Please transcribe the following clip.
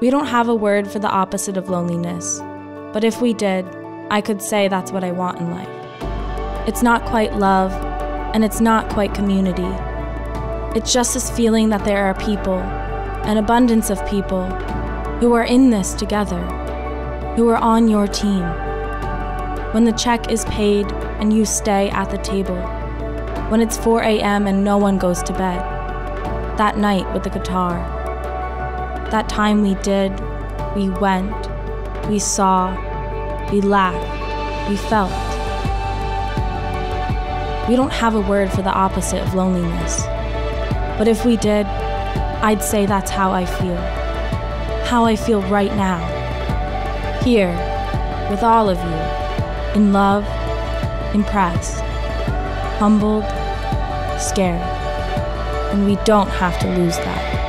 We don't have a word for the opposite of loneliness, but if we did, I could say that's what I want in life. It's not quite love, and it's not quite community. It's just this feeling that there are people, an abundance of people, who are in this together, who are on your team. When the check is paid and you stay at the table, when it's 4 a.m. and no one goes to bed, that night with the guitar, that time we did, we went, we saw, we laughed, we felt. We don't have a word for the opposite of loneliness, but if we did, I'd say that's how I feel. How I feel right now. Here, with all of you. In love, impressed, humbled, scared. And we don't have to lose that.